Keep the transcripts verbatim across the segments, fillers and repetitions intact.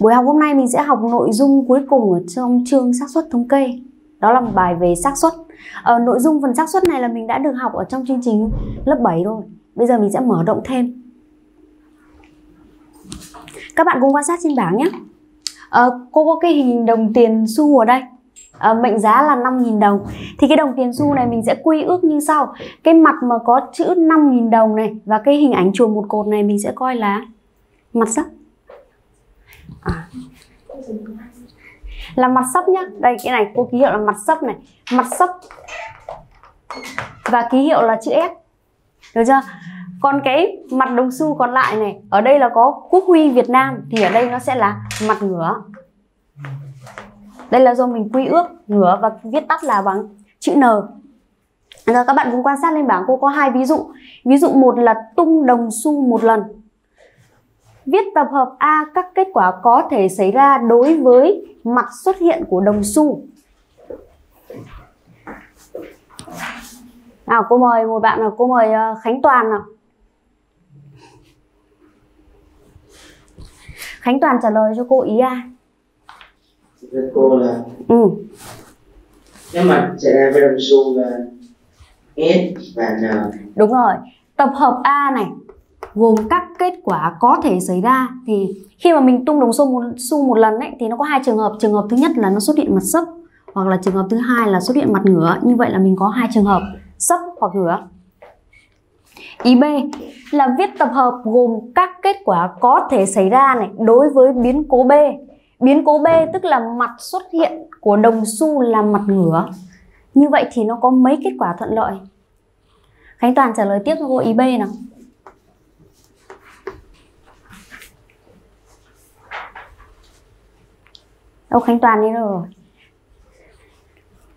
Buổi học hôm nay mình sẽ học nội dung cuối cùng ở trong chương xác suất thống kê. Đó là một bài về xác suất. Ờ, nội dung phần xác suất này là mình đã được học ở trong chương trình lớp bảy rồi. Bây giờ mình sẽ mở rộng thêm. Các bạn cùng quan sát trên bảng nhé. Ờ, cô có cái hình đồng tiền xu ở đây. À, mệnh giá là năm nghìn đồng. Thì cái đồng tiền xu này mình sẽ quy ước như sau. Cái mặt mà có chữ năm nghìn đồng này và cái hình ảnh chùm một cột này mình sẽ coi là mặt sấp. À, là mặt sấp nhá. Đây, cái này cô ký hiệu là mặt sấp này. Mặt sấp và ký hiệu là chữ S. Được chưa? Còn cái mặt đồng xu còn lại này, ở đây là có quốc huy Việt Nam, thì ở đây nó sẽ là mặt ngửa. Đây là do mình quy ước ngửa và viết tắt là bằng chữ N. Rồi, các bạn cùng quan sát lên bảng, cô có hai ví dụ. Ví dụ một là tung đồng xu một lần. Viết tập hợp A các kết quả có thể xảy ra đối với mặt xuất hiện của đồng xu. Nào, cô mời một bạn nào, cô mời Khánh Toàn nào. Khánh Toàn trả lời cho cô ý A. Với cô là ừ. Cái mặt sẽ ra với đồng xu là S và N. Đúng rồi. Tập hợp A này gồm các kết quả có thể xảy ra, thì khi mà mình tung đồng xu một, xu một lần ấy, thì nó có hai trường hợp. Trường hợp thứ nhất là nó xuất hiện mặt sấp, hoặc là trường hợp thứ hai là xuất hiện mặt ngửa. Như vậy là mình có hai trường hợp sấp hoặc ngửa. Ý B là viết tập hợp gồm các kết quả có thể xảy ra này đối với biến cố B. Biến cố B tức là mặt xuất hiện của đồng xu là mặt ngửa. Như vậy thì nó có mấy kết quả thuận lợi? Khánh Toàn trả lời tiếp cho cô ý B nào. Đâu Khánh Toàn đi đâu rồi?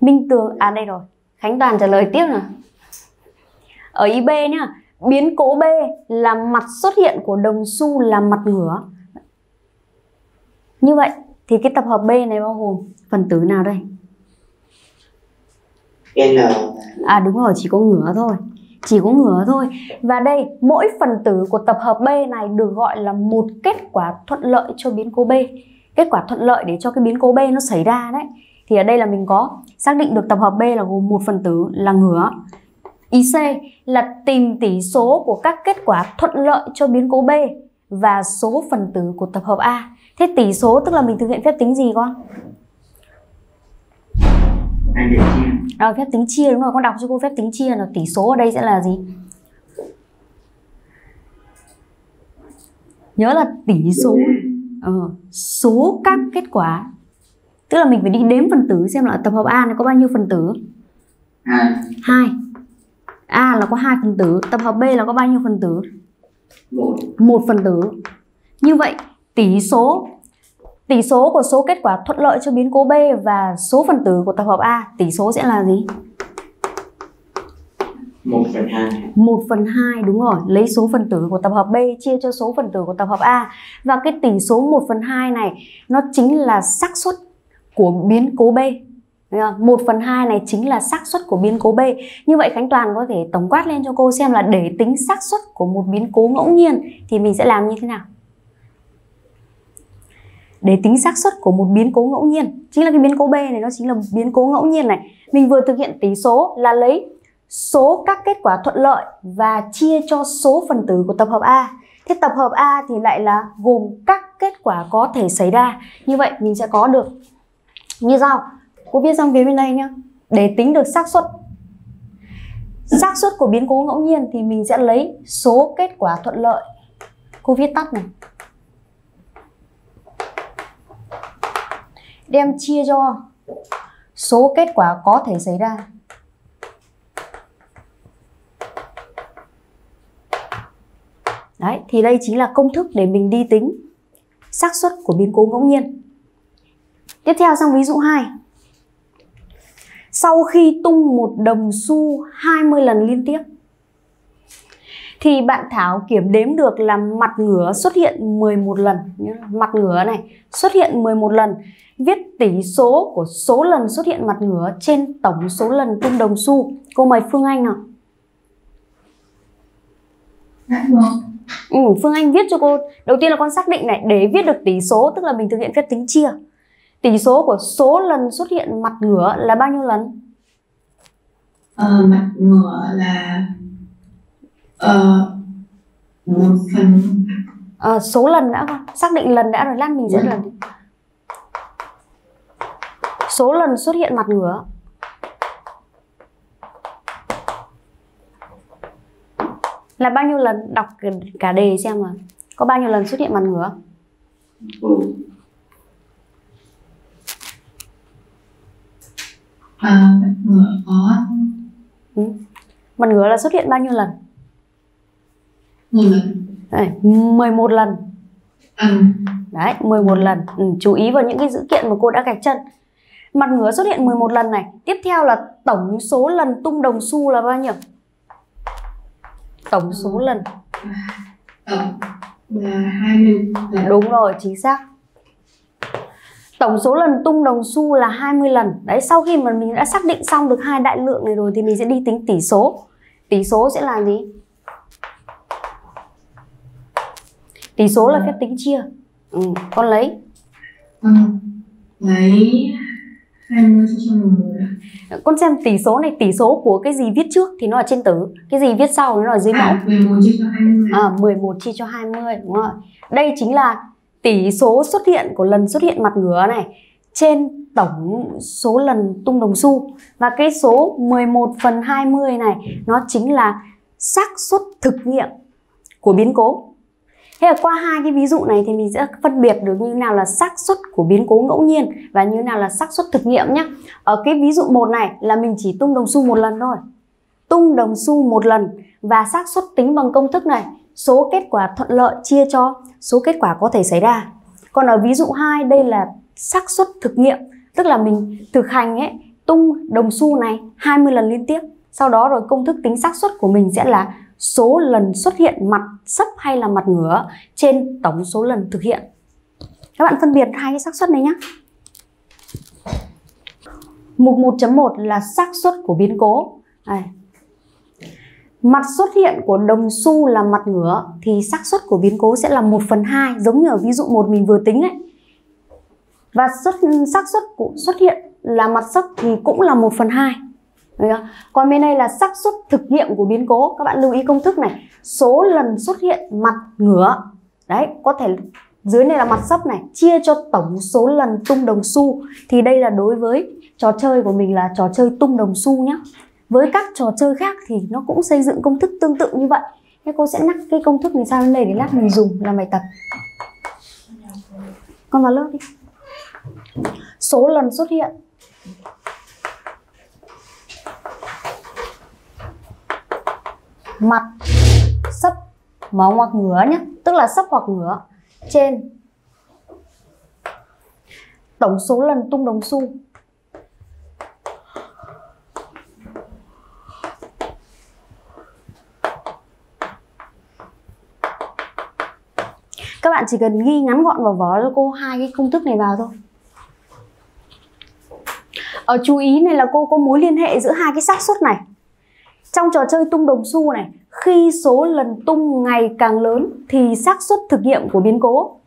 Minh Tường, à đây rồi. Khánh Toàn trả lời tiếp nào. Ở ý B nhá, biến cố B là mặt xuất hiện của đồng xu là mặt ngửa. Như vậy thì cái tập hợp B này bao gồm phần tử nào đây? N. À đúng rồi, chỉ có ngửa thôi. Chỉ có ngửa thôi. Và đây, mỗi phần tử của tập hợp B này được gọi là một kết quả thuận lợi cho biến cố B. Kết quả thuận lợi để cho cái biến cố B nó xảy ra đấy. Thì ở đây là mình có xác định được tập hợp B là gồm một phần tử là ngửa. Ý C là tìm tỉ số của các kết quả thuận lợi cho biến cố B và số phần tử của tập hợp A. Thế tỉ số tức là mình thực hiện phép tính gì con? À, phép tính chia, đúng rồi, con đọc cho cô phép tính chia là tỉ số ở đây sẽ là gì? Nhớ là tỉ số ờ, số các kết quả. Tức là mình phải đi đếm phần tử xem là tập hợp A này có bao nhiêu phần tử? Hai. A là có hai phần tử, tập hợp B là có bao nhiêu phần tử? Một phần tử. Như vậy tỷ số tỷ số của số kết quả thuận lợi cho biến cố B và số phần tử của tập hợp A, tỷ số sẽ là gì? một phần hai. một phần hai, đúng rồi, lấy số phần tử của tập hợp B chia cho số phần tử của tập hợp A, và cái tỷ số một phần hai này nó chính là xác suất của biến cố B. một phần hai này chính là xác suất của biến cố B. Như vậy Khánh Toàn có thể tổng quát lên cho cô xem là để tính xác suất của một biến cố ngẫu nhiên thì mình sẽ làm như thế nào? Để tính xác suất của một biến cố ngẫu nhiên, chính là cái biến cố B này, nó chính là biến cố ngẫu nhiên này. Mình vừa thực hiện tỉ số là lấy số các kết quả thuận lợi và chia cho số phần tử của tập hợp A. Thế tập hợp A thì lại là gồm các kết quả có thể xảy ra. Như vậy mình sẽ có được như sau. Cô viết sang phía bên đây nhá. Để tính được xác suất xác suất của biến cố ngẫu nhiên thì mình sẽ lấy số kết quả thuận lợi. Cô viết tắt này. Đem chia cho số kết quả có thể xảy ra. Đấy, thì đây chính là công thức để mình đi tính xác suất của biến cố ngẫu nhiên. Tiếp theo sang ví dụ hai. Sau khi tung một đồng xu hai mươi lần liên tiếp thì bạn Thảo kiểm đếm được là mặt ngửa xuất hiện mười một lần. Mặt ngửa này xuất hiện mười một lần. Viết tỷ số của số lần xuất hiện mặt ngửa trên tổng số lần tung đồng xu. Cô mời Phương Anh nào. Ừ, Phương Anh viết cho cô. Đầu tiên là con xác định này, để viết được tỉ số tức là mình thực hiện phép tính chia. Tỉ số của số lần xuất hiện mặt ngửa là bao nhiêu lần? Ờ, mặt ngửa là ờ, một phần à, số lần đã không? Xác định lần đã rồi, lát mình sẽ lần. Số lần xuất hiện mặt ngửa. Là bao nhiêu lần? Đọc cả đề xem mà. Có bao nhiêu lần xuất hiện mặt ngửa? Ừ. À, mặt ngửa có. Ừ. Mặt ngửa là xuất hiện bao nhiêu lần? một lần. Đấy, mười một lần. Ừ. Đấy, mười một lần. Ừ, chú ý vào những cái dữ kiện mà cô đã gạch chân. Mặt ngửa xuất hiện mười một lần này. Tiếp theo là tổng số lần tung đồng xu là bao nhiêu? Tổng số lần. Tổng là hai mươi. Đúng rồi, chính xác. Tổng số lần tung đồng xu là hai mươi lần. Đấy, sau khi mà mình đã xác định xong được hai đại lượng này rồi thì mình sẽ đi tính tỉ số. Tỉ số sẽ là gì? Tỉ số là phép tính chia. Ừ, con lấy. Ừ, lấy hai mươi. Con xem tỉ số này, tỉ số của cái gì viết trước thì nó ở trên tử, cái gì viết sau nó ở dưới mẫu. mười một chia cho hai mươi. À, mười một chia cho hai mươi, đúng rồi. Đây chính là tỉ số xuất hiện của lần xuất hiện mặt ngửa này trên tổng số lần tung đồng xu. Và cái số mười một phần hai mươi này nó chính là xác suất thực nghiệm của biến cố. Thế là qua hai cái ví dụ này thì mình sẽ phân biệt được như nào là xác suất của biến cố ngẫu nhiên và như nào là xác suất thực nghiệm nhé. Ở cái ví dụ một này là mình chỉ tung đồng xu một lần thôi. Tung đồng xu một lần và xác suất tính bằng công thức này, số kết quả thuận lợi chia cho số kết quả có thể xảy ra. Còn ở ví dụ hai đây là xác suất thực nghiệm, tức là mình thực hành ấy, tung đồng xu này hai mươi lần liên tiếp. Sau đó rồi công thức tính xác suất của mình sẽ là số lần xuất hiện mặt sấp hay là mặt ngửa trên tổng số lần thực hiện. Các bạn phân biệt hai cái xác suất này nhé. Mục một chấm một là xác suất của biến cố. Đây. Mặt xuất hiện của đồng xu là mặt ngửa thì xác suất của biến cố sẽ là một phần hai, giống như ở ví dụ một mình vừa tính ấy. Và xác suất của xuất hiện là mặt sấp thì cũng là một phần hai. Còn bên đây là xác suất thực nghiệm của biến cố. Các bạn lưu ý công thức này, số lần xuất hiện mặt ngửa, đấy, có thể dưới này là mặt sấp này, chia cho tổng số lần tung đồng xu. Thì đây là đối với trò chơi của mình là trò chơi tung đồng xu nhé. Với các trò chơi khác thì nó cũng xây dựng công thức tương tự như vậy. Thế cô sẽ nhắc cái công thức này sang bên đây để lát mình dùng làm bài tập. Con vào lớp đi. Số lần xuất hiện mặt sấp máu hoặc ngửa nhé, tức là sấp hoặc ngửa trên tổng số lần tung đồng xu . Các bạn chỉ cần ghi ngắn gọn vào vở cho cô hai cái công thức này vào thôi. Ở chú ý này là cô có mối liên hệ giữa hai cái xác suất này. Trong trò chơi tung đồng xu này, khi số lần tung ngày càng lớn thì xác suất thực nghiệm của biến cố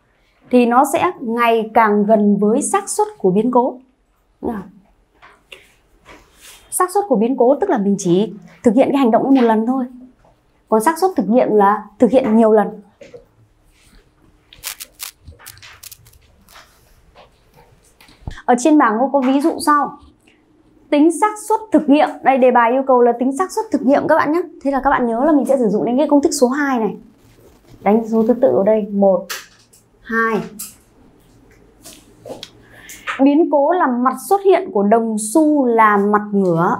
thì nó sẽ ngày càng gần với xác suất của biến cố. Xác suất của biến cố tức là mình chỉ thực hiện cái hành động một lần thôi. Còn xác suất thực nghiệm là thực hiện nhiều lần. Ở trên bảng cô có ví dụ sau. Tính xác suất thực nghiệm, đây đề bài yêu cầu là tính xác suất thực nghiệm các bạn nhé. Thế là các bạn nhớ là mình sẽ sử dụng đến cái công thức số hai này. Đánh số thứ tự ở đây, một, hai. Biến cố là mặt xuất hiện của đồng xu là mặt ngửa.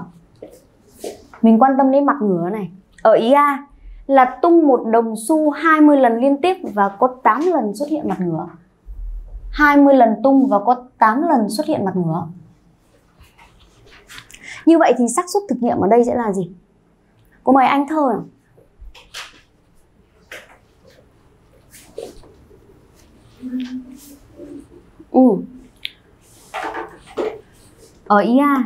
Mình quan tâm đến mặt ngửa này. Ở ý A là tung một đồng xu hai mươi lần liên tiếp và có tám lần xuất hiện mặt ngửa. hai mươi lần tung và có tám lần xuất hiện mặt ngửa. Như vậy thì xác suất thực nghiệm ở đây sẽ là gì? Cô mời anh Thơ nào. Ừ. Ở ý A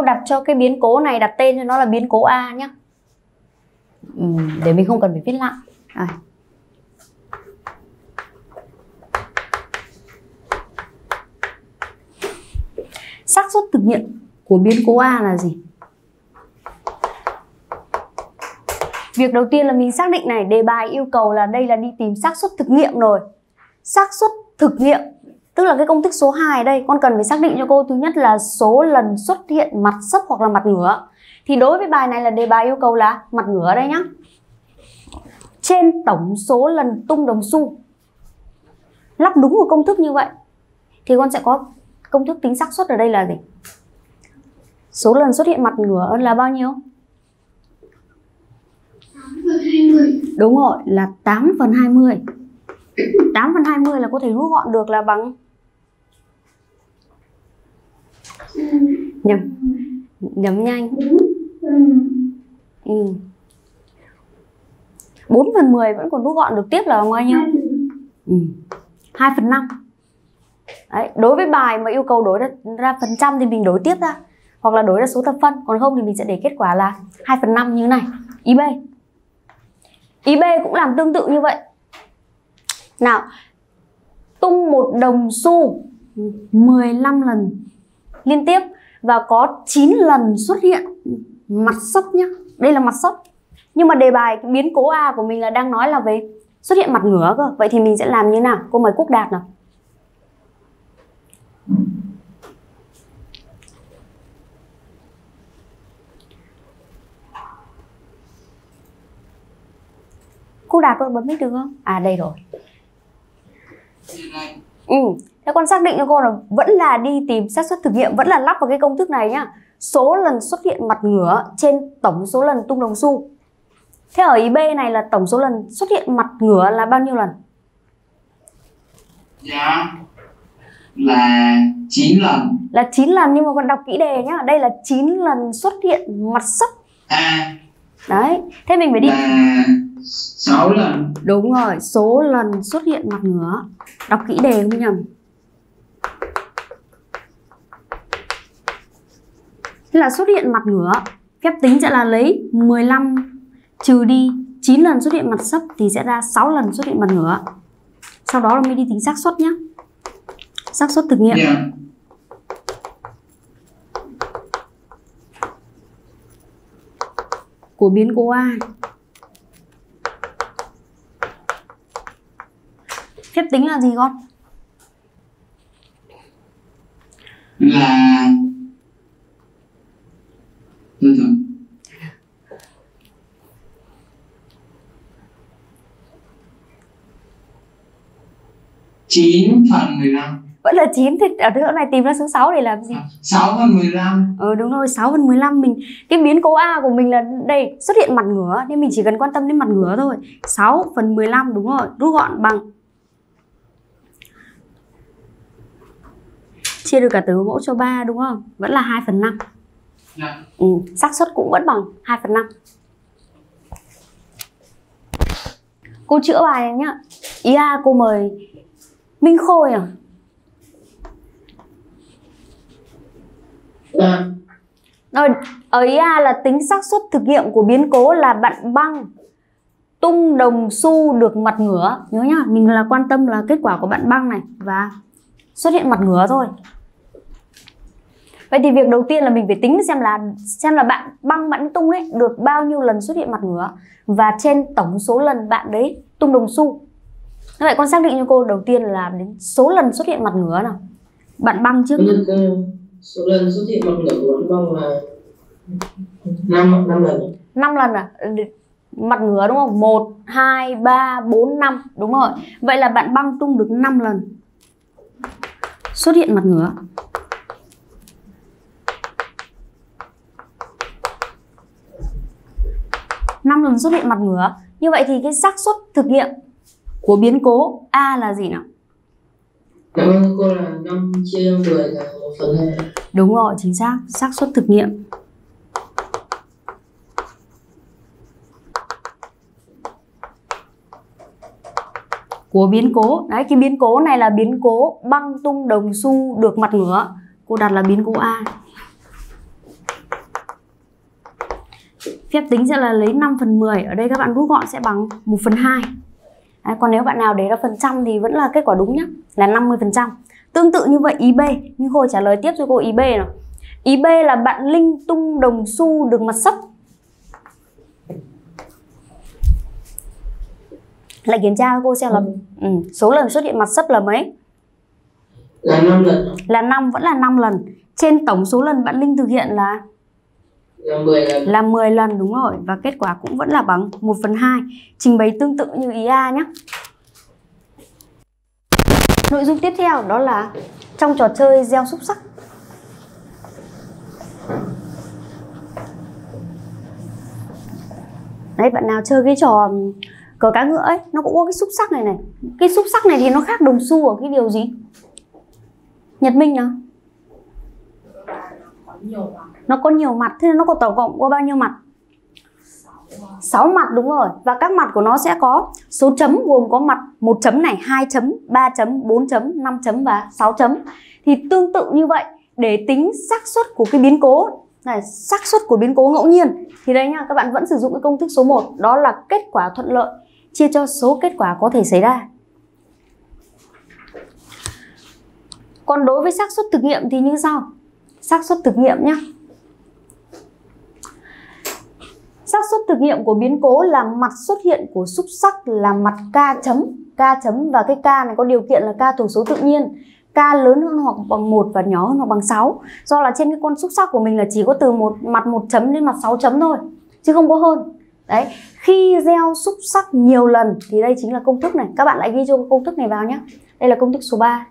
cô đặt cho cái biến cố này, đặt tên cho nó là biến cố A nhé. Ừ, để mình không cần phải viết lại. À. Xác suất thực hiện của biến cố A là gì? Việc đầu tiên là mình xác định này, đề bài yêu cầu là đây là đi tìm xác suất thực nghiệm rồi. Xác suất thực nghiệm tức là cái công thức số hai đây, con cần phải xác định cho cô thứ nhất là số lần xuất hiện mặt sấp hoặc là mặt ngửa. Thì đối với bài này là đề bài yêu cầu là mặt ngửa đây nhá. Trên tổng số lần tung đồng xu. Lắp đúng một công thức như vậy thì con sẽ có công thức tính xác suất ở đây là gì? Số lần xuất hiện mặt ngửa là bao nhiêu? tám phần hai mươi. Đúng rồi, là tám phần hai mươi. tám phần hai mươi là có thể rút gọn được là bằng nhầm nhầm nhanh. Ừ. bốn phần mười vẫn còn rút gọn được tiếp là bao nhiêu? Ừ. hai phần năm. Đấy, đối với bài mà yêu cầu đổi ra phần trăm thì mình đổi tiếp ra, hoặc là đổi ra số thập phân, còn không thì mình sẽ để kết quả là hai phần năm như thế này. Ý B. Ý B cũng làm tương tự như vậy. Nào, tung một đồng xu mười lăm lần liên tiếp và có chín lần xuất hiện mặt sấp nhé. Đây là mặt sấp. Nhưng mà đề bài cái biến cố A của mình là đang nói là về xuất hiện mặt ngửa cơ. Vậy thì mình sẽ làm như thế nào? Cô mời Quốc Đạt nào. Cô Đạt con bấm mic được không? À đây rồi. Ừ, thế con xác định cho cô là vẫn là đi tìm xác suất thực nghiệm, vẫn là lắp vào cái công thức này nhá. Số lần xuất hiện mặt ngửa trên tổng số lần tung đồng xu. Thế ở ý B này là tổng số lần xuất hiện mặt ngửa là bao nhiêu lần? Dạ là chín lần. Là chín lần, nhưng mà con đọc kỹ đề nhá. Đây là chín lần xuất hiện mặt sấp. À. Đấy, thế mình phải đi là... sáu lần. Đúng rồi, số lần xuất hiện mặt ngửa. Đọc kỹ đề không nhầm. Thế là xuất hiện mặt ngửa, phép tính sẽ là lấy mười lăm trừ đi chín lần xuất hiện mặt sấp thì sẽ ra sáu lần xuất hiện mặt ngửa. Sau đó là mình đi tính xác suất nhé. Xác suất thực nghiệm. Yeah. Của biến cố A. Phép tính là gì con? Là thôi thôi. chín phần mười lăm. Vẫn là chín thì ở chỗ này tìm ra số sáu để làm gì? sáu phần mười lăm. Ừ đúng rồi, sáu phần mười lăm mình. Cái biến cố A của mình là đây, xuất hiện mặt ngửa nên mình chỉ cần quan tâm đến mặt ngửa thôi. sáu phần mười lăm đúng rồi, rút gọn bằng chia được cả tử mẫu cho ba đúng không? Vẫn là hai phần năm. Dạ. Ừ, xác suất cũng vẫn bằng hai phần năm. Cô chữa bài này nhá. Ý A cô mời Minh Khôi à? Dạ. Rồi, ở ý A là tính xác suất thực nghiệm của biến cố là bạn Băng tung đồng xu được mặt ngửa. Nhớ nhá, mình là quan tâm là kết quả của bạn Băng này và xuất hiện mặt ngửa thôi. Vậy thì việc đầu tiên là mình phải tính xem là xem là bạn Băng bạn tung ấy được bao nhiêu lần xuất hiện mặt ngửa và trên tổng số lần bạn đấy tung đồng xu. Như vậy con xác định cho cô đầu tiên là đến số lần xuất hiện mặt ngửa nào. Bạn Băng trước. Số lần xuất hiện mặt ngửa của bạn Băng là năm lần. năm lần à? Mặt ngửa đúng không? một, hai, ba, bốn, năm. Đúng rồi. Vậy là bạn Băng tung được năm lần xuất hiện mặt ngửa. năm lần xuất hiện mặt ngửa. Như vậy thì cái xác suất thực nghiệm của biến cố A là gì nào? Năm cô là năm chia mười là một phần hai. Đúng rồi, chính xác, xác suất thực nghiệm. Của biến cố, đấy cái biến cố này là biến cố Băng tung đồng xu được mặt ngửa. Cô đặt là biến cố A. phép tính sẽ là lấy năm phần mười, ở đây các bạn rút gọn sẽ bằng một phần hai. Đấy, còn nếu bạn nào để ra phần trăm thì vẫn là kết quả đúng nhé, là năm mươi phần trăm. Tương tự như vậy ý B, nhưng cô trả lời tiếp cho cô ý B nào. Ý B là bạn Linh tung đồng xu được mặt sấp. Lại kiểm tra cô xem là ừ, số lần xuất hiện mặt sấp là mấy? Là năm lần. Là năm, vẫn là năm lần. Trên tổng số lần bạn Linh thực hiện là là mười lần. Là mười lần đúng rồi, và kết quả cũng vẫn là bằng một phần hai. Trình bày tương tự như ý A nhé. Nội dung tiếp theo đó là trong trò chơi gieo xúc xắc. Đấy, bạn nào chơi cái trò cờ cá ngựa ấy, nó cũng có cái xúc xắc này này. Cái xúc xắc này thì nó khác đồng xu ở cái điều gì? Nhật Minh nào? Nó có nhiều mặt, thế nên nó có tổng cộng có bao nhiêu mặt? sáu mặt đúng rồi. Và các mặt của nó sẽ có số chấm, gồm có mặt một chấm này, hai chấm, ba chấm, bốn chấm, năm chấm và sáu chấm. Thì tương tự như vậy, để tính xác suất của cái biến cố này, xác suất của biến cố ngẫu nhiên, thì đây nha, các bạn vẫn sử dụng cái công thức số một, đó là kết quả thuận lợi chia cho số kết quả có thể xảy ra. Còn đối với xác suất thực nghiệm thì như sau. Xác suất thực nghiệm nhé. Xác suất thực nghiệm của biến cố là mặt xuất hiện của xúc xắc là mặt k chấm, k chấm và cái k này có điều kiện là k thuộc số tự nhiên, k lớn hơn hoặc bằng một và nhỏ hơn hoặc bằng sáu. Do là trên cái con xúc xắc của mình là chỉ có từ một mặt một chấm đến mặt sáu chấm thôi, chứ không có hơn. Đấy, khi gieo xúc xắc nhiều lần thì đây chính là công thức này. Các bạn lại ghi cho công thức này vào nhé. Đây là công thức số ba.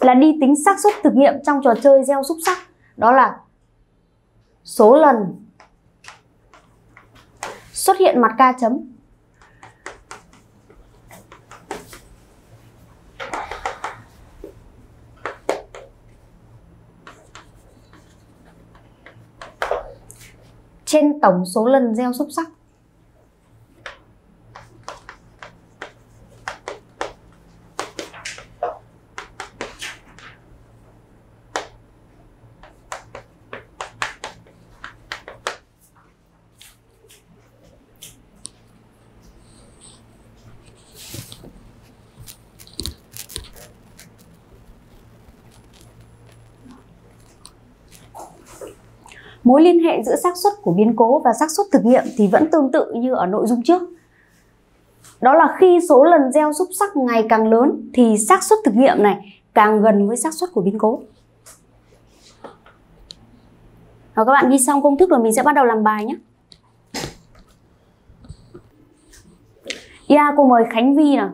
Là đi tính xác suất thực nghiệm trong trò chơi gieo xúc xắc, đó là số lần xuất hiện mặt k chấm trên tổng số lần gieo xúc xắc. Mối liên hệ giữa xác suất của biến cố và xác suất thực nghiệm thì vẫn tương tự như ở nội dung trước. Đó là khi số lần gieo xúc xắc ngày càng lớn thì xác suất thực nghiệm này càng gần với xác suất của biến cố. Rồi, các bạn ghi xong công thức rồi mình sẽ bắt đầu làm bài nhé. Yeah, cô mời Khánh Vy nào.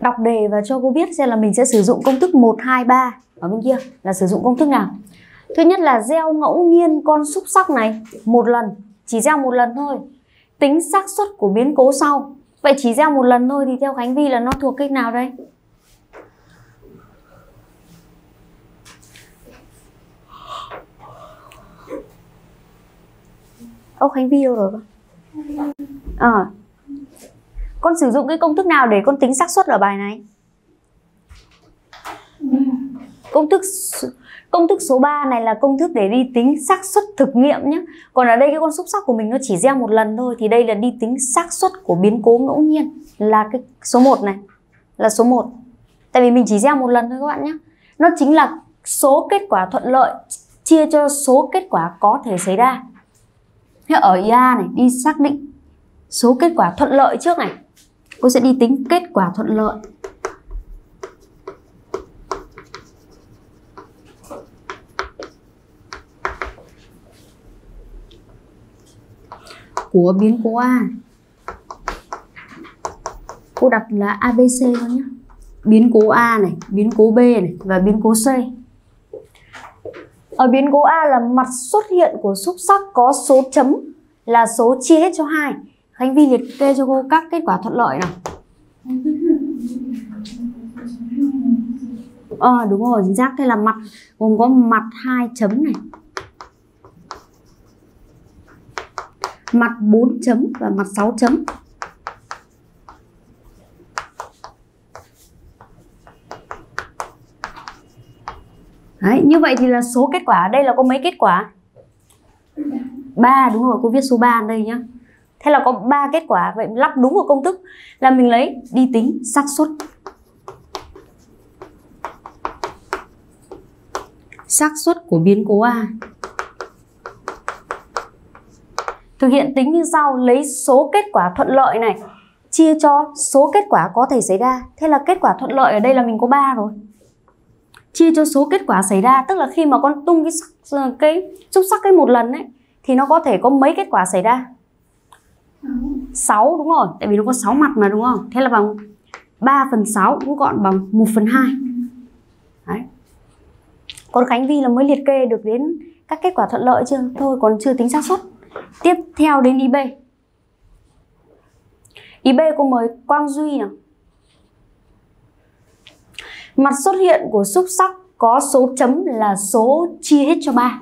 Đọc đề và cho cô biết xem là mình sẽ sử dụng công thức một, hai, ba ở bên kia là sử dụng công thức nào. Thứ nhất là gieo ngẫu nhiên con xúc xắc này một lần, chỉ gieo một lần thôi, tính xác suất của biến cố sau. Vậy chỉ gieo một lần thôi thì theo Khánh Vy là nó thuộc cách nào đây? Ô, Khánh Vy đâu rồi? À, con sử dụng cái công thức nào để con tính xác suất ở bài này? Công thức công thức số ba này là công thức để đi tính xác suất thực nghiệm nhé. Còn ở đây cái con xúc xắc của mình nó chỉ gieo một lần thôi, thì đây là đi tính xác suất của biến cố ngẫu nhiên, là cái số một này, là số một. Tại vì mình chỉ gieo một lần thôi các bạn nhé. Nó chính là số kết quả thuận lợi chia cho số kết quả có thể xảy ra. Thế ở i a này đi xác định số kết quả thuận lợi trước này. Cô sẽ đi tính kết quả thuận lợi. Của biến cố A, cô đặt là a bê xê thôi nhé. Biến cố A này, biến cố B này và biến cố C. Ở biến cố A là mặt xuất hiện của xúc xắc có số chấm là số chia hết cho hai. Khánh Vy liệt kê cho cô các kết quả thuận lợi nào. Ờ, đúng rồi, chính xác. Đây là mặt gồm có mặt hai chấm này, mặt bốn chấm và mặt sáu chấm. Đấy, như vậy thì là số kết quả ở đây là có mấy kết quả? ba, đúng rồi, cô viết số ba ở đây nhá. Thế là có ba kết quả, vậy lắp đúng vào công thức là mình lấy đi tính xác suất. Xác suất của biến cố A. Thực hiện tính như sau, lấy số kết quả thuận lợi này chia cho số kết quả có thể xảy ra. Thế là kết quả thuận lợi ở đây là mình có ba rồi. Chia cho số kết quả xảy ra, tức là khi mà con tung cái xúc cái, sắc cái một lần ấy, thì nó có thể có mấy kết quả xảy ra? sáu, đúng rồi, tại vì nó có sáu mặt mà, đúng không? Thế là bằng ba phần sáu cũng gọn bằng một phần hai. Đấy. Còn Khánh Vy là mới liệt kê được đến các kết quả thuận lợi chưa? Thôi còn chưa tính xác suất. Tiếp theo đến i bê. i bê cô mời Quang Duy nào. Mặt xuất hiện của xúc xắc có số chấm là số chia hết cho ba.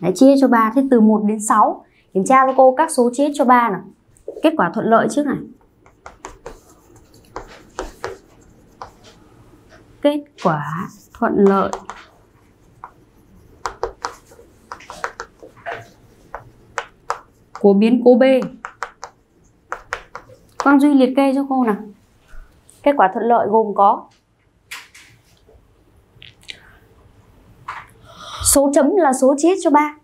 Đấy, chia hết cho ba, thế từ một đến sáu. Kiểm tra cho cô các số chia hết cho ba nào. Kết quả thuận lợi trước này. Kết quả thuận lợi. Của biến cố B. Quang Duy liệt kê cho cô nào. Kết quả thuận lợi gồm có số chấm là số chia hết cho ba,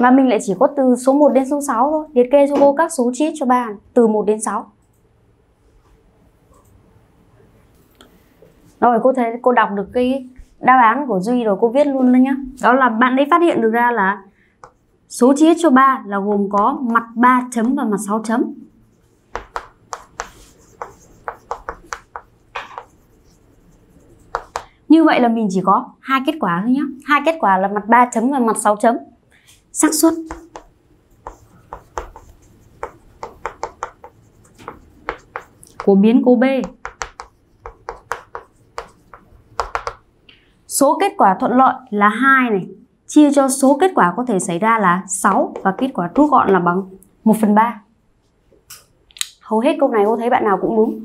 mà mình lại chỉ có từ số một đến số sáu thôi. Liệt kê cho cô các số chia hết cho ba từ một đến sáu. Rồi cô thấy cô đọc được cái đáp án của Duy rồi, cô viết luôn lên nhá. Đó là bạn ấy phát hiện được ra là số chia hết cho ba là gồm có mặt ba chấm và mặt sáu chấm. Như vậy là mình chỉ có hai kết quả thôi nhé. Hai kết quả là mặt ba chấm và mặt sáu chấm. Xác suất của biến cố B. Số kết quả thuận lợi là hai này, chia cho số kết quả có thể xảy ra là sáu, và kết quả rút gọn là bằng một phần ba. Hầu hết câu này cô thấy bạn nào cũng đúng.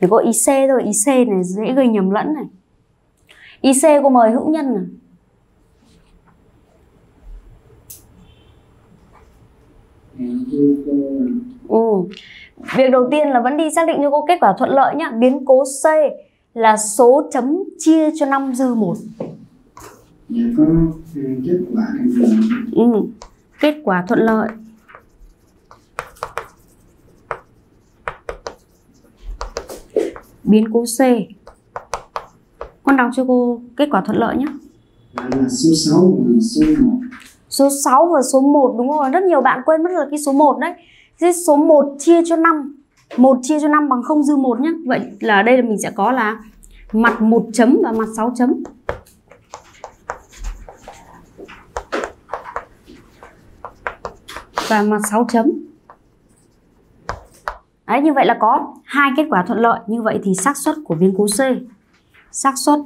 Để có i xê thôi, i xê này dễ gây nhầm lẫn này. i xê cô mời Hữu Nhân này. Ừ. Việc đầu tiên là vẫn đi xác định cho cô kết quả thuận lợi nhá. Biến cố C là số chấm chia cho năm dư một. Ừ. Kết quả thuận lợi biến cố C. Con đọc cho cô kết quả thuận lợi nhé. Là số sáu và số một. Số sáu và số một, đúng rồi. Rất nhiều bạn quên mất là cái số một đấy. Thế số một chia cho năm. một chia cho năm bằng không dư một nhé. Vậy là ở đây là mình sẽ có là mặt một chấm và mặt sáu chấm. Và mặt sáu chấm. Đấy, như vậy là có hai kết quả thuận lợi. Như vậy thì xác suất của biến cố C, xác suất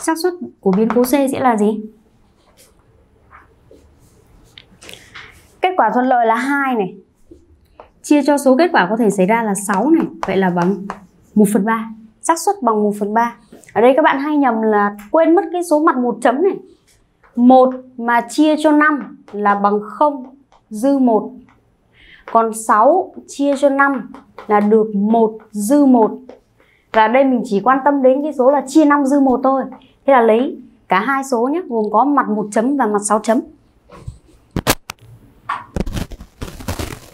xác suất của biến cố C sẽ là gì? Kết quả thuận lợi là hai này, chia cho số kết quả có thể xảy ra là sáu này, vậy là bằng một phần ba. Xác suất bằng một phần ba. Ở đây các bạn hay nhầm là quên mất cái số mặt một chấm này. một mà chia cho năm là bằng không dư một. Còn sáu chia cho năm là được một dư một. Và đây mình chỉ quan tâm đến cái số là chia năm dư một thôi. Thế là lấy cả hai số nhé, gồm có mặt một chấm và mặt sáu chấm.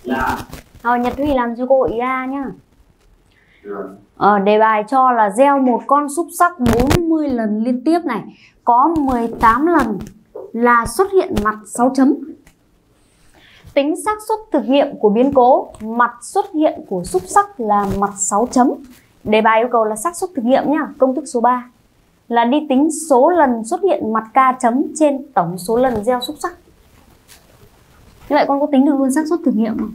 Là. Rồi, Nhật Huy làm cho cô ý ra nhá. Ờ, đề bài cho là gieo một con xúc xắc bốn mươi lần liên tiếp này, có mười tám lần là xuất hiện mặt sáu chấm. Tính xác suất thực nghiệm của biến cố mặt xuất hiện của xúc xắc là mặt sáu chấm. Đề bài yêu cầu là xác suất thực nghiệm nhá. Công thức số ba là đi tính số lần xuất hiện mặt k chấm trên tổng số lần gieo xúc xắc. Như vậy con có tính được luôn xác suất thực nghiệm không?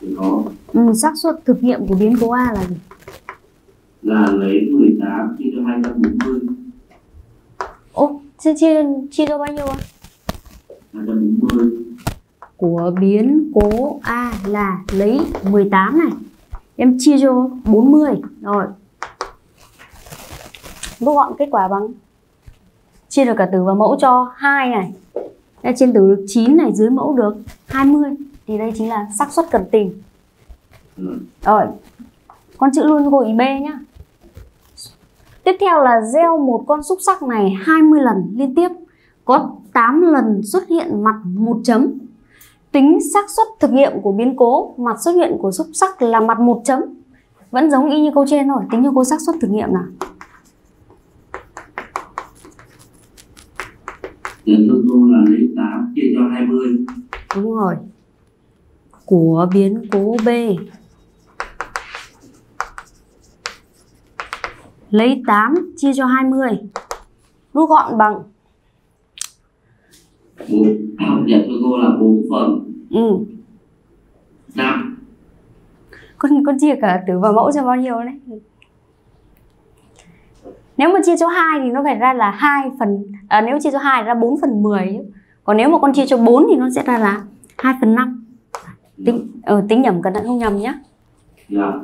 Đó. Ừ, xác suất thực nghiệm của biến cố A là gì? Là lấy mười tám chia cho hai trăm bốn mươi. Ô, chia, chia, chia cho bao nhiêu ạ? À? Của biến cố A là lấy mười tám này, em chia cho bốn mươi. Rồi rút gọn kết quả bằng chia được cả tử và mẫu cho hai này. Đây, trên tử được chín này, dưới mẫu được hai mươi. Thì đây chính là xác suất cần tìm. Rồi, con chữ luôn gội B nhá. Tiếp theo là gieo một con xúc xắc này hai mươi lần liên tiếp, có tám lần xuất hiện mặt một chấm. Tính xác suất thực nghiệm của biến cố mặt xuất hiện của xúc xắc là mặt một chấm. Vẫn giống y như câu trên thôi, tính cho cô xác suất thực nghiệm nào. Tính cho cô là lấy tám chia cho hai mươi. Đúng rồi. Của biến cố B lấy tám chia cho hai mươi, rút gọn bằng bốn, nhận cho cô là bốn phần ừ. năm. Con, con chia cả tử và mẫu cho bao nhiêu đấy? Nếu mà chia cho hai thì nó phải ra là hai phần à, nếu chia cho hai ra bốn phần mười. Còn nếu mà con chia cho bốn thì nó sẽ ra là hai phần năm. Tính, ừ, tính nhầm cẩn thận không nhầm nhé. Yeah.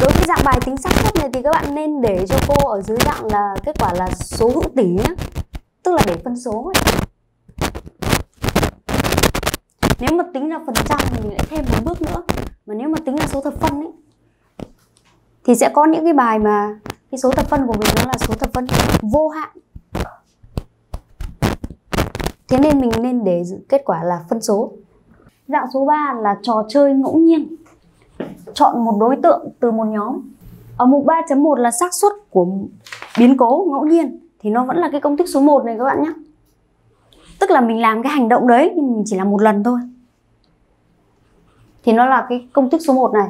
Đối với dạng bài tính xác suất này thì các bạn nên để cho cô ở dưới dạng là kết quả là số hữu tỉ nhé, tức là để phân số ấy. Nếu mà tính ra phần trăm thì mình lại thêm một bước nữa, mà nếu mà tính ra số thập phân ấy thì sẽ có những cái bài mà cái số thập phân của mình nó là số thập phân vô hạn. Thế nên mình nên để kết quả là phân số. Dạng số ba là trò chơi ngẫu nhiên. Chọn một đối tượng từ một nhóm. Ở mục ba chấm một là xác suất của biến cố ngẫu nhiên. Thì nó vẫn là cái công thức số một này các bạn nhé. Tức là mình làm cái hành động đấy nhưng mình chỉ làm một lần thôi. Thì nó là cái công thức số một này.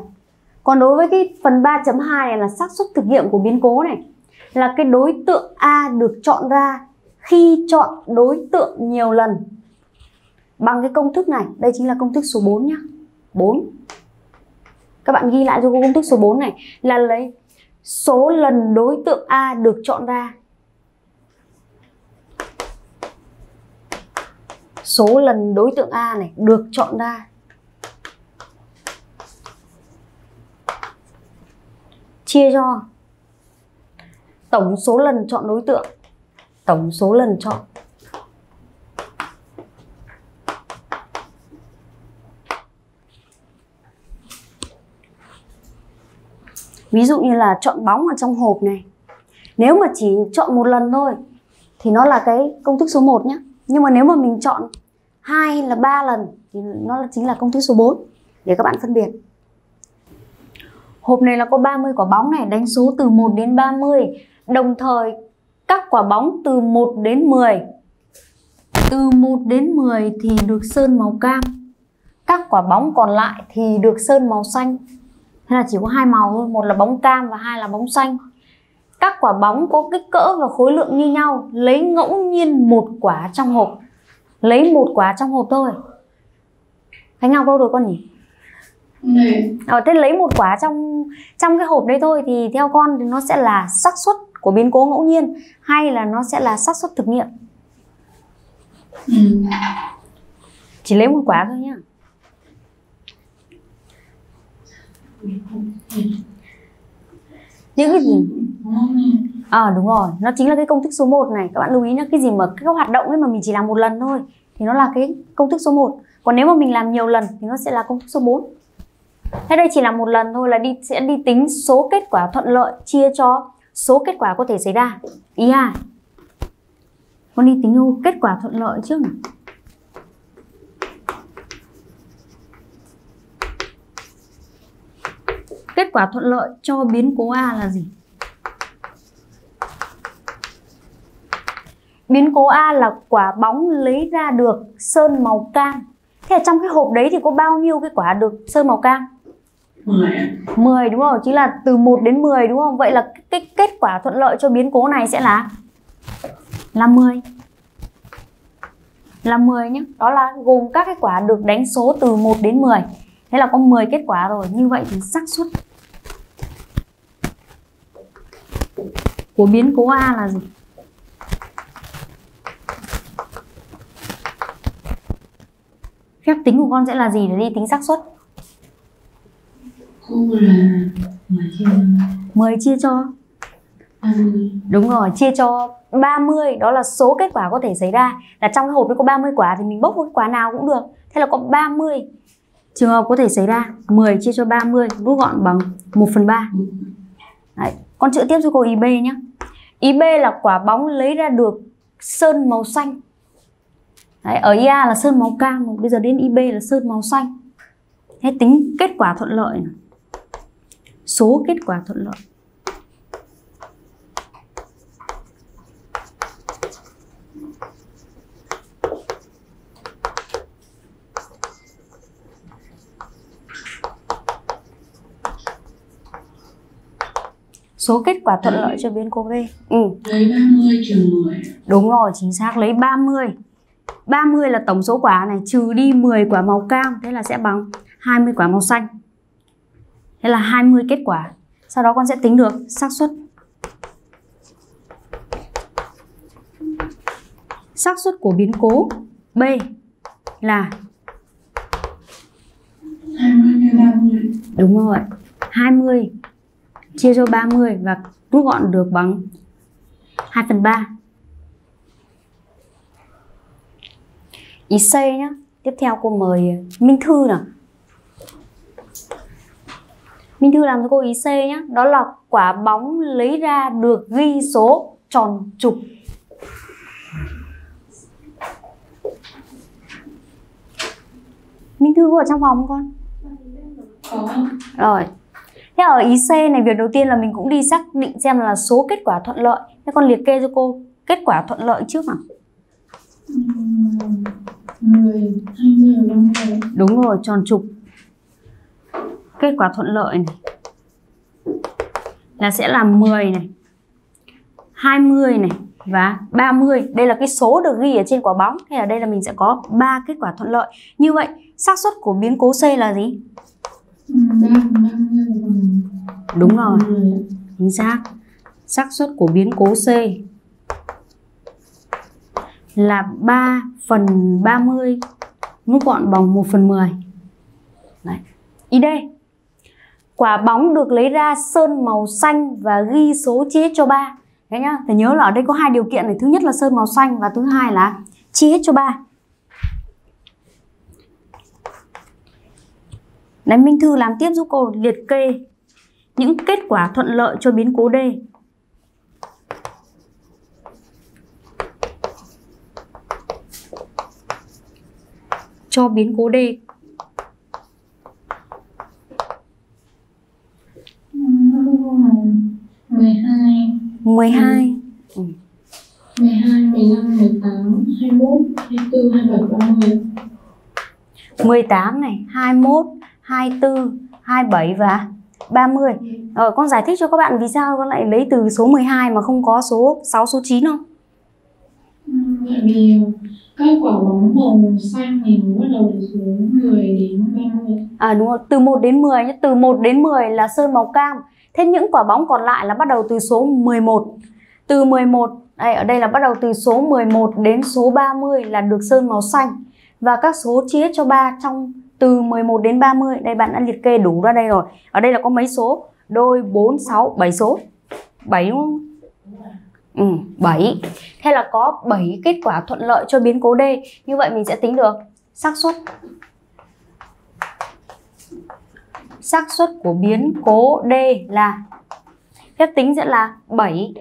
Còn đối với cái phần ba chấm hai này là xác suất thực nghiệm của biến cố này. Là cái đối tượng A được chọn ra khi chọn đối tượng nhiều lần bằng cái công thức này. Đây chính là công thức số bốn nhá. bốn. Các bạn ghi lại cho cô công thức số bốn này. Là lấy số lần đối tượng A được chọn ra. Số lần đối tượng A này được chọn ra. Chia cho tổng số lần chọn đối tượng. Tổng số lần chọn. Ví dụ như là chọn bóng ở trong hộp này. Nếu mà chỉ chọn một lần thôi thì nó là cái công thức số một nhé. Nhưng mà nếu mà mình chọn hai hay là ba lần thì nó chính là công thức số bốn. Để các bạn phân biệt. Hộp này là có ba mươi quả bóng này, đánh số từ một đến ba mươi. Đồng thời các quả bóng từ một đến mười. Từ một đến mười thì được sơn màu cam. Các quả bóng còn lại thì được sơn màu xanh. Thế là chỉ có hai màu thôi, một là bóng cam và hai là bóng xanh. Các quả bóng có kích cỡ và khối lượng như nhau, lấy ngẫu nhiên một quả trong hộp. Lấy một quả trong hộp thôi. Khánh Ngọc đâu rồi con nhỉ? Ừ. Ờ, thế lấy một quả trong trong cái hộp đấy thôi thì theo con thì nó sẽ là xác suất của biến cố ngẫu nhiên hay là nó sẽ là xác suất thực nghiệm? Ừ. Chỉ lấy một quả thôi nhá. Những cái gì? À đúng rồi, nó chính là cái công thức số một này. Các bạn lưu ý nhá, cái gì mà các hoạt động ấy mà mình chỉ làm một lần thôi thì nó là cái công thức số một. Còn nếu mà mình làm nhiều lần thì nó sẽ là công thức số bốn. Thế đây chỉ là một lần thôi là đi sẽ đi tính số kết quả thuận lợi chia cho số kết quả có thể xảy ra. Ý à? Con đi tính kết quả thuận lợi trước này. Kết quả thuận lợi cho biến cố A là gì? Biến cố A là quả bóng lấy ra được sơn màu cam. Thế trong cái hộp đấy thì có bao nhiêu cái quả được sơn màu cam? mười đúng rồi, chính là từ một đến mười đúng không? Vậy là cái kết quả thuận lợi cho biến cố này sẽ là là mười. Là mười nhé. Đó là gồm các cái quả được đánh số từ một đến mười. Thế là có mười kết quả rồi, như vậy thì xác suất của biến cố A là gì? Phép tính của con sẽ là gì để đi tính xác suất? mười chia cho ba mươi. Đúng rồi, chia cho ba mươi. Đó là số kết quả có thể xảy ra. Là trong cái hộp nó có ba mươi quả thì mình bốc một quả nào cũng được. Thế là có ba mươi trường hợp có thể xảy ra. Mười chia cho ba mươi rút gọn bằng một phần ba. Đấy. Con chữa tiếp cho cô ý B nhé. Ý B là quả bóng lấy ra được sơn màu xanh. Đấy, ở ý A là sơn màu cam, bây giờ đến ý B là sơn màu xanh. Thế tính kết quả thuận lợi này. Số kết quả thuận lợi. Số kết quả thuận đấy. Lợi cho biến cố V. Ừ. Lấy ba mươi trừ mười. Đúng rồi, chính xác, lấy ba mươi. ba mươi là tổng số quả này, trừ đi mười quả màu cam, thế là sẽ bằng hai mươi quả màu xanh. Thế là hai mươi kết quả. Sau đó con sẽ tính được xác suất. Xác suất của biến cố B là hai mươi chia ba mươi. Đúng rồi, hai mươi chia cho ba mươi và rút gọn được bằng hai phần ba. Ý C nhé. Tiếp theo cô mời Minh Thư nào. Minh Thư làm cho cô ý C nhé. Đó là quả bóng lấy ra được ghi số tròn trục. Minh Thư có ở trong phòng không con? Có. Rồi. Thế ở ý C này, việc đầu tiên là mình cũng đi xác định xem là số kết quả thuận lợi. Thế con liệt kê cho cô kết quả thuận lợi trước nào. mười, hai mươi, năm mươi. Đúng rồi, tròn trục. Kết quả thuận lợi này là sẽ là mười này, hai mươi này và ba mươi. Đây là cái số được ghi ở trên quả bóng. Thế ở đây là mình sẽ có ba kết quả thuận lợi. Như vậy, xác suất của biến cố C là gì? Đúng rồi, chính xác. Xác suất của biến cố C là ba phần ba mươi, rút gọn bằng một phần mười. Đấy. Ý D. Quả bóng được lấy ra sơn màu xanh và ghi số chia cho ba. Đấy nhá, phải nhớ là ở đây có hai điều kiện này. Thứ nhất là sơn màu xanh và thứ hai là chia cho ba. Đấy, Minh Thư làm tiếp giúp cô liệt kê những kết quả thuận lợi cho biến cố D. Cho biến cố D. mười hai, mười hai. Ừ. mười hai, mười lăm, mười tám, hai mươi mốt, hai mươi tư, hai mươi bảy, ba mươi. mười tám này, hai mươi mốt, hai mươi tư, hai mươi bảy và ba mươi. Rồi con giải thích cho các bạn vì sao con lại lấy từ số mười hai mà không có số sáu, số chín không? Tại vì các quả bóng màu xanh thì nó bắt đầu từ số mười đến ba mươi. À đúng rồi, từ một đến mười nhé. Từ một đến mười là sơn màu cam. Thế những quả bóng còn lại là bắt đầu từ số mười một. Từ mười một, đây, ở đây là bắt đầu từ số mười một đến số ba mươi là được sơn màu xanh. Và các số chia cho ba trong từ mười một đến ba mươi. Đây bạn đã liệt kê đủ ra đây rồi. Ở đây là có mấy số? Đôi, bốn, sáu, bảy số. bảy đúng không? Ừ, bảy. Thế là có bảy kết quả thuận lợi cho biến cố D. Như vậy mình sẽ tính được xác suất. Xác suất của biến cố D là phép tính sẽ là bảy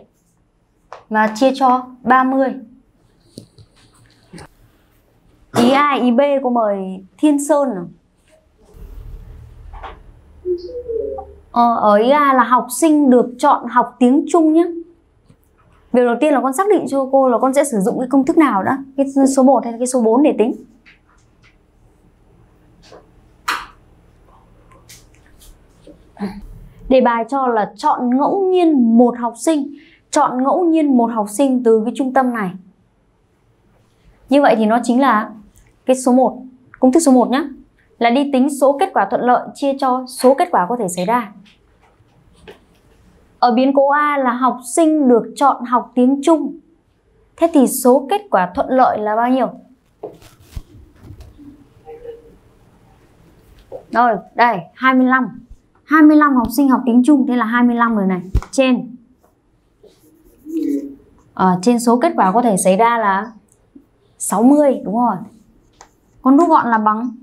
và chia cho ba mươi. Ý A, ý B cô mời Thiên Sơn nào. Ờ, ở ý A là học sinh được chọn học tiếng Trung nhé. Điều đầu tiên là con xác định cho cô là con sẽ sử dụng cái công thức nào đã, cái số một hay cái số bốn để tính. Đề bài cho là chọn ngẫu nhiên một học sinh, chọn ngẫu nhiên một học sinh từ cái trung tâm này. Như vậy thì nó chính là cái số một, công thức số một nhé, là đi tính số kết quả thuận lợi chia cho số kết quả có thể xảy ra. Ở biến cố A là học sinh được chọn học tiếng Trung. Thế thì số kết quả thuận lợi là bao nhiêu? Rồi, đây, hai mươi lăm. hai mươi lăm học sinh học tiếng Trung, thế là hai mươi lăm rồi này. Trên à, trên số kết quả có thể xảy ra là sáu mươi, đúng rồi. Con rút gọn là bằng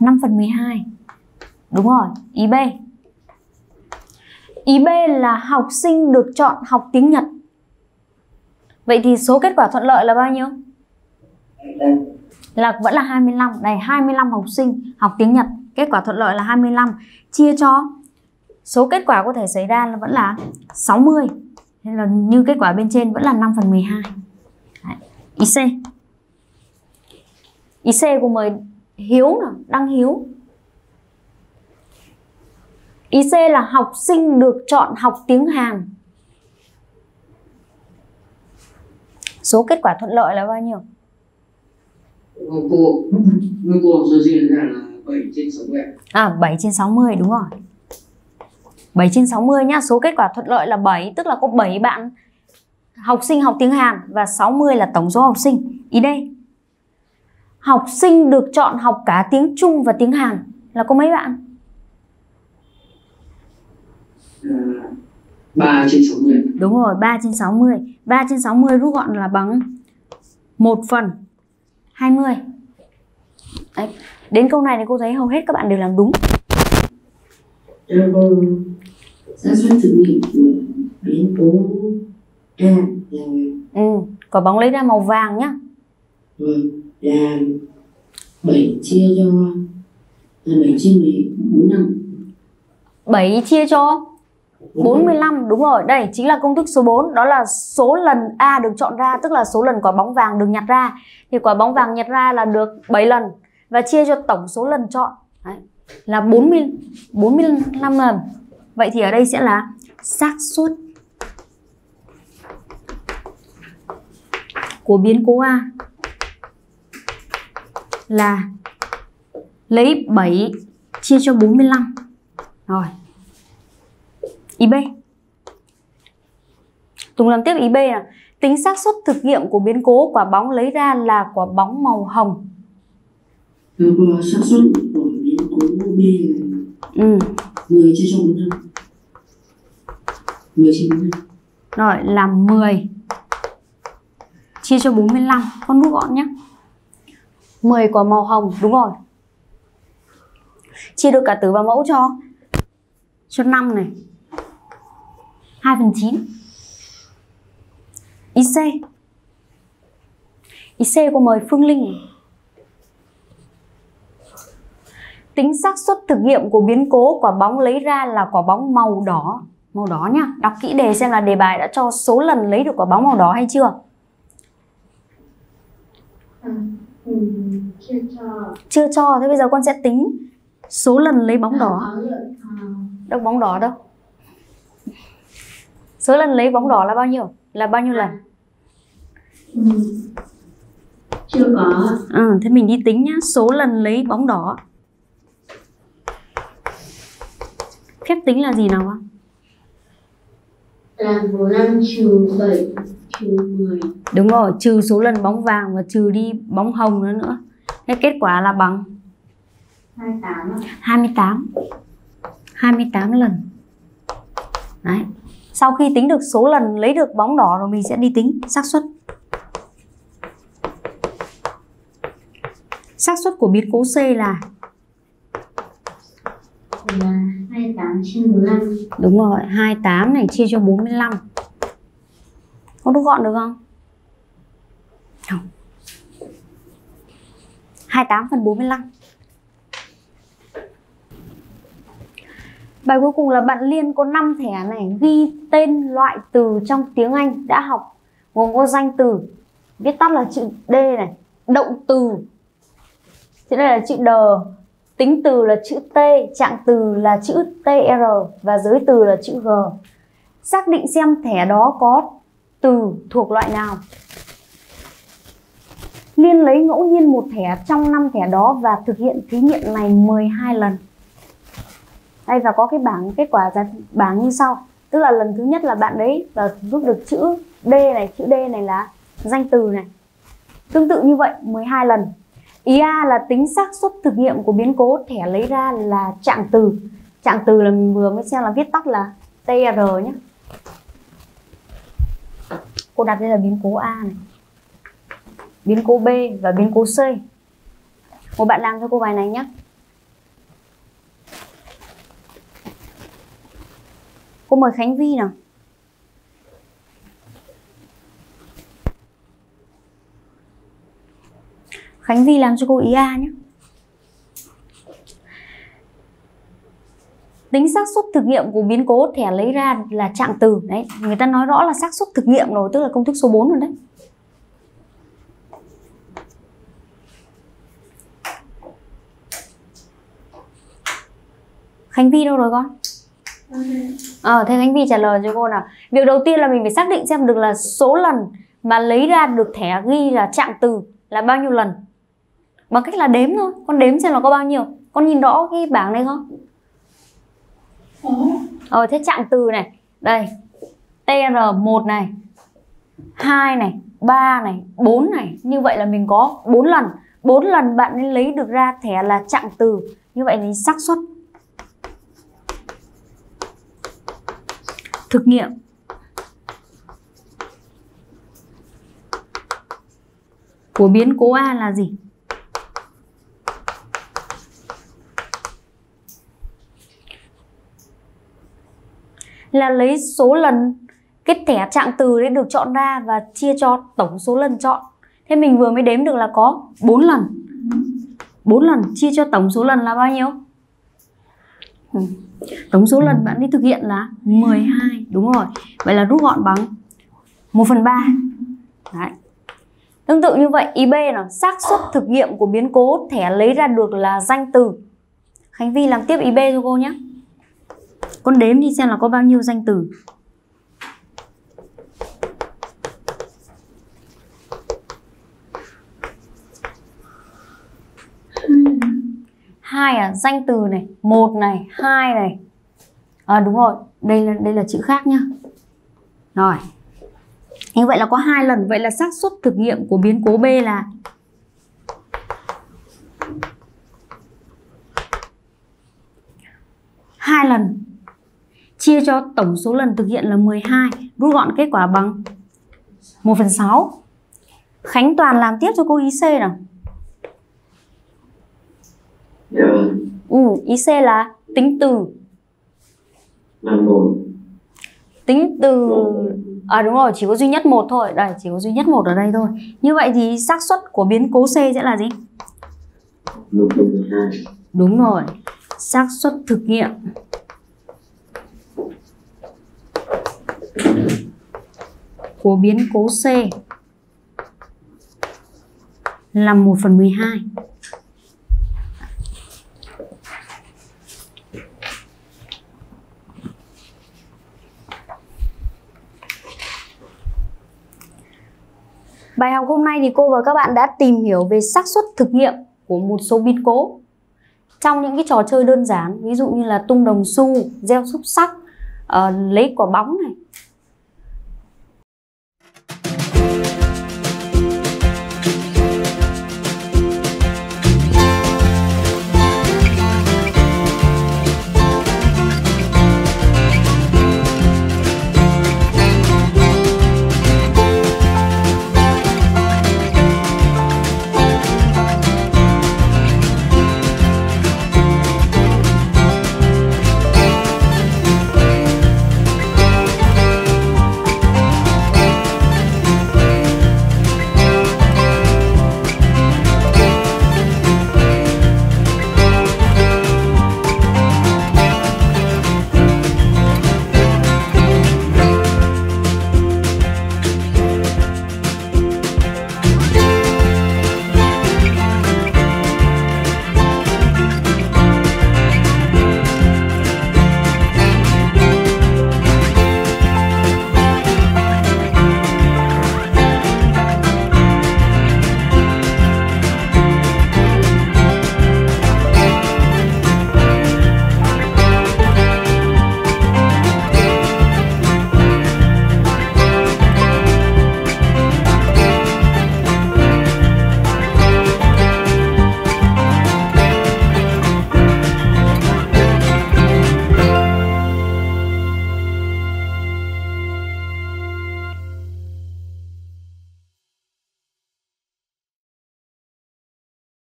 năm phần mười hai. Đúng rồi, ý B. Ý B là học sinh được chọn học tiếng Nhật. Vậy thì số kết quả thuận lợi là bao nhiêu? Là vẫn là hai mươi lăm. Này, hai mươi lăm học sinh học tiếng Nhật, kết quả thuận lợi là hai mươi lăm, chia cho số kết quả có thể xảy ra là vẫn là sáu mươi. Nên là như kết quả bên trên vẫn là năm phần mười hai. Đấy. Ý C. Ý C của mời Hiếu nào, Đăng Hiếu. Ý C là học sinh được chọn học tiếng Hàn. Số kết quả thuận lợi là bao nhiêu? Cô, cô số duyên ra là bảy trên sáu mươi. À, bảy trên sáu mươi, đúng rồi. bảy trên sáu mươi nhá, số kết quả thuận lợi là bảy, tức là có bảy bạn học sinh học tiếng Hàn và sáu mươi là tổng số học sinh. Ý đây. Học sinh được chọn học cả tiếng Trung và tiếng Hàn là có mấy bạn? ba trên sáu mươi. Đúng rồi, ba trên sáu mươi. ba trên sáu mươi rút gọn là bằng một phần hai mươi. Đấy. Đến câu này thì cô thấy hầu hết các bạn đều làm đúng. Xác suất thử nghiệm của biến tố A là ừ, quả bóng lấy ra màu vàng nhá. Ừ, là bảy chia cho là bảy chia mười bốn năm. bảy chia cho bốn mươi lăm, đúng rồi. Đây chính là công thức số bốn, đó là số lần A được chọn ra, tức là số lần quả bóng vàng được nhặt ra. Thì quả bóng vàng nhặt ra là được bảy lần và chia cho tổng số lần chọn. Đấy, là bốn mươi, bốn mươi lăm lần. Vậy thì ở đây sẽ là xác suất của biến cố A là lấy bảy chia cho bốn mươi lăm. Rồi. Ý B. Tùng làm tiếp ý B là tính xác suất thực nghiệm của biến cố quả bóng lấy ra là quả bóng màu hồng. Xác suất của biến cố B là mười chia cho bốn mươi lăm. mười chia bốn mươi lăm. Rồi là mười chia cho bốn mươi lăm, con rút gọn nhé. mười quả màu hồng, đúng rồi. Chia được cả tử và mẫu cho cho năm này. hai phần chín. Ý C. Ý C cô mời Phương Linh. Tính xác suất thực nghiệm của biến cố quả bóng lấy ra là quả bóng màu đỏ. Màu đỏ nhá. Đọc kỹ đề xem là đề bài đã cho số lần lấy được quả bóng màu đỏ hay chưa. À, ừ, chưa cho. Chưa cho. Thế bây giờ con sẽ tính số lần lấy bóng đỏ. Đâu bóng đỏ đâu. Số lần lấy bóng đỏ là bao nhiêu? Là bao nhiêu lần? Ừ. Chưa có. Ừ, thế mình đi tính nhá. Số lần lấy bóng đỏ. Phép tính là gì nào ạ? Là bốn mươi lăm trừ bảy trừ mười. Đúng rồi, trừ số lần bóng vàng và trừ đi bóng hồng nữa nữa. Thế kết quả là bằng hai mươi tám. hai mươi tám lần. Đấy. Sau khi tính được số lần lấy được bóng đỏ rồi mình sẽ đi tính xác suất. Xác suất của biến cố C là là hai mươi tám chia bốn mươi lăm. Đúng rồi, hai mươi tám này chia cho bốn mươi lăm. Có rút gọn được không? Không. hai mươi tám phần bốn mươi lăm. Bài cuối cùng là bạn Liên có năm thẻ này, ghi tên loại từ trong tiếng Anh đã học gồm có danh từ, viết tắt là chữ D này, động từ, chữ này là chữ D, tính từ là chữ T, trạng từ là chữ tê rờ và giới từ là chữ G. Xác định xem thẻ đó có từ thuộc loại nào. Liên lấy ngẫu nhiên một thẻ trong năm thẻ đó và thực hiện thí nghiệm này mười hai lần. Đây, và có cái bảng kết quả giải bảng như sau. Tức là lần thứ nhất là bạn đấy là giúp được chữ D này, chữ D này là danh từ này. Tương tự như vậy mười hai lần. Ý A là tính xác suất thực nghiệm của biến cố thẻ lấy ra là trạng từ. Trạng từ là mình vừa mới xem là viết tắt là tê rờ nhé. Cô đặt đây là biến cố A này, biến cố B và biến cố C. Một bạn làm cho cô bài này nhé. Cô mời Khánh Vy nào. Khánh Vy làm cho cô ý A nhé. Tính xác suất thực nghiệm của biến cố thẻ lấy ra là trạng từ. Đấy, người ta nói rõ là xác suất thực nghiệm rồi, tức là công thức số bốn rồi đấy. Khánh Vy đâu rồi con? Ờ, à, thế Khánh Vy trả lời cho cô nào. Việc đầu tiên là mình phải xác định xem được là số lần mà lấy ra được thẻ ghi là trạng từ là bao nhiêu lần, bằng cách là đếm thôi. Con đếm xem là có bao nhiêu. Con nhìn rõ cái bảng này không? Ờ, thế trạng từ này, đây tê rờ một này, hai này, ba này, bốn này. Như vậy là mình có bốn lần. bốn lần bạn ấy lấy được ra thẻ là trạng từ. Như vậy thì xác suất thực nghiệm của biến cố A là gì? Là lấy số lần cái thẻ trạng từ đấy được chọn ra và chia cho tổng số lần chọn. Thế mình vừa mới đếm được là có bốn lần. bốn lần chia cho tổng số lần là bao nhiêu? Ừ. Tổng số lần bạn đi thực hiện là mười hai, đúng rồi. Vậy là rút gọn bằng một phần ba. Đấy. Tương tự như vậy, ý B là xác suất thực nghiệm của biến cố thẻ lấy ra được là danh từ. Khánh Vy làm tiếp ý B cho cô nhé. Con đếm đi xem là có bao nhiêu danh từ. Hai à, danh từ này, một này, hai này. À, đúng rồi, đây là đây là chữ khác nhá. Rồi. Như vậy là có hai lần, vậy là xác suất thực nghiệm của biến cố B là hai lần chia cho tổng số lần thực hiện là mười hai, rút gọn kết quả bằng một phần sáu. Khánh Toàn làm tiếp cho cô ý C nào. Ừ, ý C là tính từ. Tính từ à, đúng rồi, chỉ có duy nhất một thôi. Đây, chỉ có duy nhất một ở đây thôi. Như vậy thì xác suất của biến cố C sẽ là gì? một phần hai. Đúng rồi. Xác suất thực nghiệm của biến cố C là một phần mười hai. Bài học hôm nay thì cô và các bạn đã tìm hiểu về xác suất thực nghiệm của một số biến cố trong những cái trò chơi đơn giản, ví dụ như là tung đồng xu, gieo xúc sắc, uh, lấy quả bóng này.